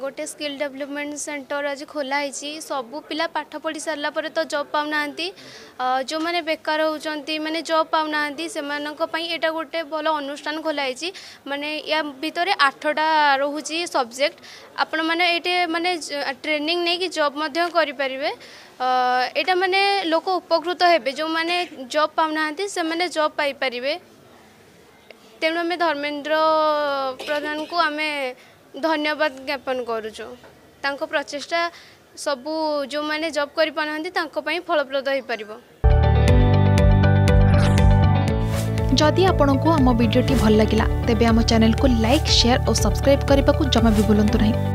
गोटे skill development centre आज खोलाई सबू पिला पाठ पढ़ी सारा पर तो जॉब पाऊना जो मैंने बेकार होती मैंने जॉब पाऊना से यहाँ गोटे भल अनुष्ठान खोलाई माने या भितर 8टा रोचे सब्जेक्ट आपण मैंने ये माने ट्रेनिंग नहीं कि जॉब करें यहाँ माने लोक उपकृत होते जो मैंने जॉब पाऊना से जॉब पाइपर तेणु आम धर्मेन्द्र प्रधान को आम धन्यवाद ज्ञापन करुचु तांको प्रचेष्टा सबू जो मैंने जॉब कर पारहंती तांको पई फलप्रद हो परिबो। जदि आपण को आम वीडियो भल लगिला तेबे आम चैनल को लाइक शेयर और सब्सक्राइब करने को जमा भी भूलंतु नहीं।